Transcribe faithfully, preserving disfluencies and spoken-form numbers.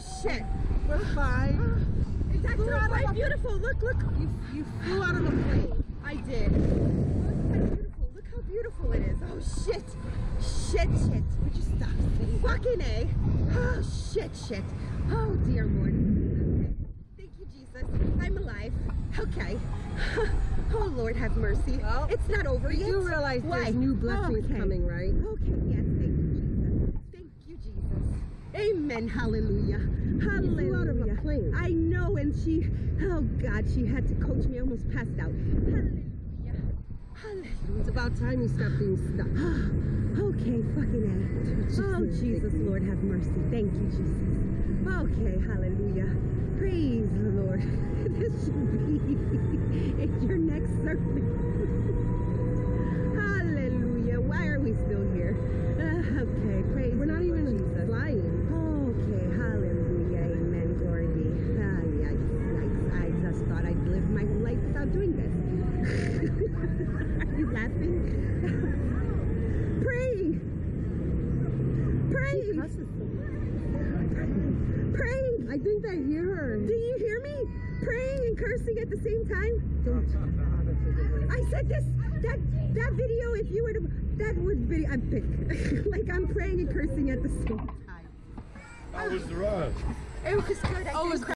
shit. We're fine. It's actually quite beautiful. Look, look. You, you flew out of a plane. I did. Look, quite beautiful. Look how beautiful it is. Oh, shit. Shit, shit. Would you stop saying fucking A? Oh, shit, shit. Oh, dear Lord. Okay. Thank you, Jesus. I'm alive. Okay. Oh, Lord, have mercy. Well, it's not over yet. You do realize Why? there's new blessings oh, okay. coming, right? Okay, yes. Thank you, Jesus. Thank you, Jesus. Amen. Hallelujah. Hallelujah. Hallelujah. I know, and she, oh God, she had to coach me. I almost passed out. Hallelujah. Hallelujah. It's about time you stopped being stuck. Okay, fucking A. Oh, Jesus, Lord, have mercy. Thank you, Jesus. Okay, hallelujah. Praise the Lord. This should be in your next sermon. Hallelujah. Why are we still here? Uh, okay, praise We're not even Jesus. flying. Okay, hallelujah, amen, glory be. Ah, yikes, yikes, I just thought I'd live my life without doing this. Are you laughing? Pray! Pray! Pray! I think I hear her. Do you hear me? Praying and cursing at the same time? Don't. I said this, that, that video, if you were to, that would be epic. Like I'm praying and cursing at the same time. How was the ride? It was good. I oh, think.